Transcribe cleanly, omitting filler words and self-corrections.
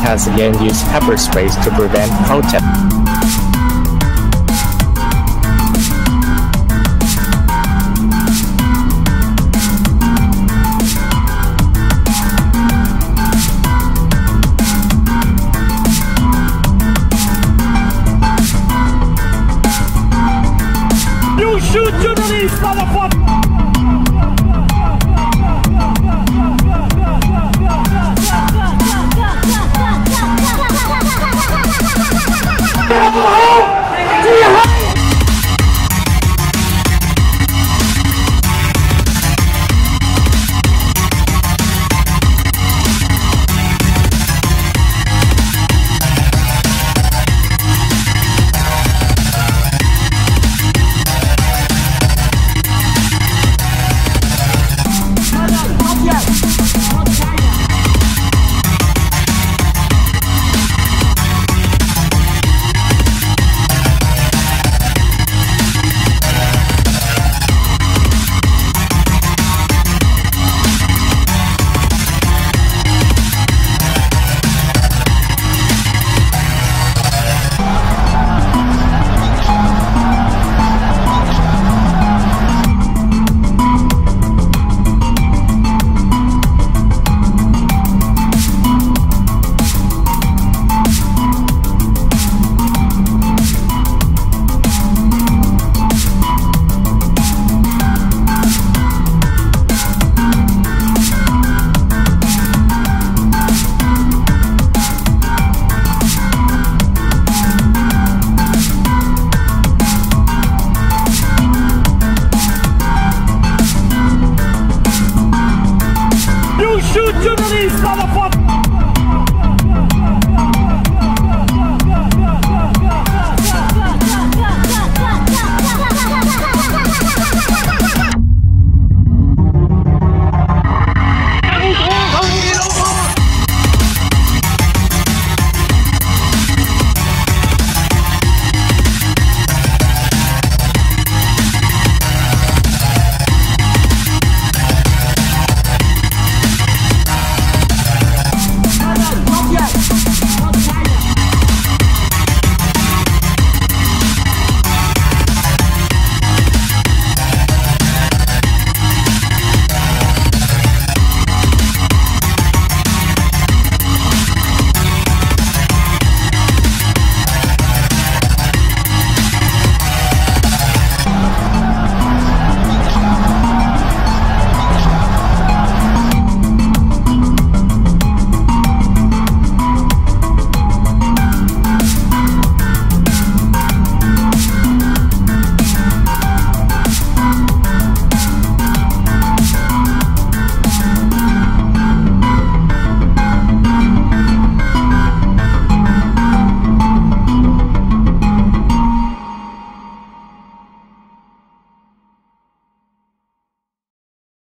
has again used pepper sprays to prevent protests. Shoot journalists, motherfucker!